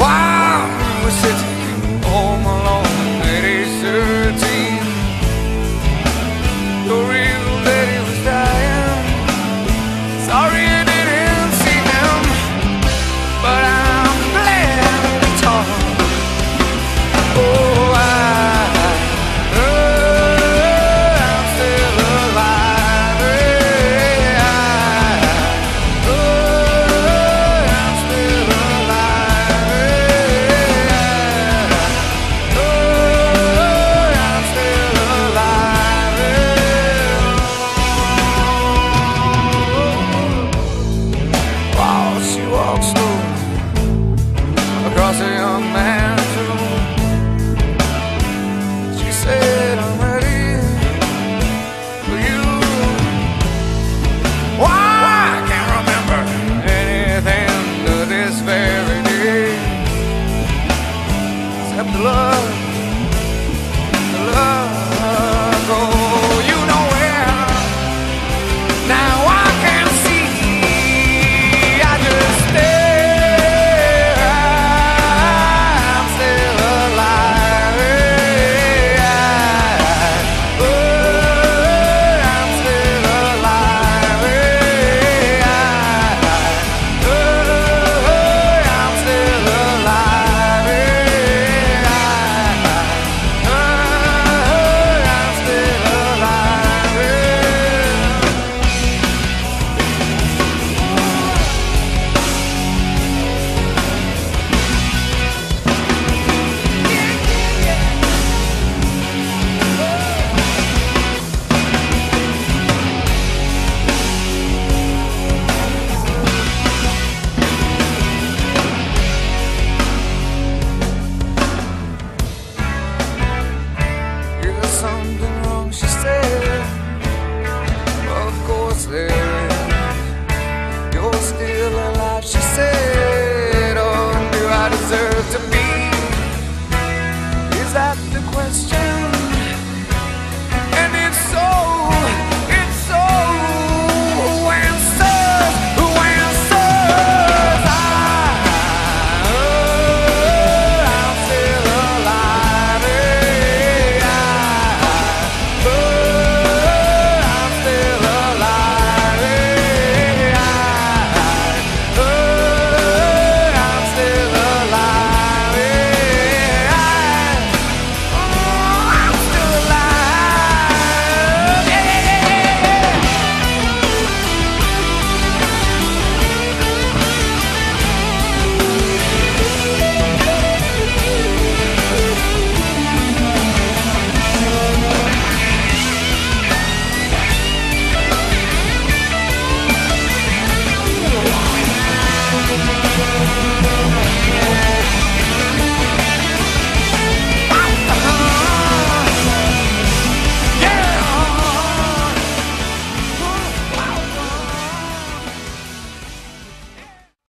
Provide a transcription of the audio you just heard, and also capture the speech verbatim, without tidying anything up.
While we were sitting home alone at age thirteen, the real daddy was dying. Sorry I didn't see him, but I'm glad we talked. Oh, I, oh, I'm still alive. I, oh, I'm still alive. I, oh, I'm still alive. While she walked slow across a young man's room, said, I'm ready for you. Why, I can't remember anything to this very day except the love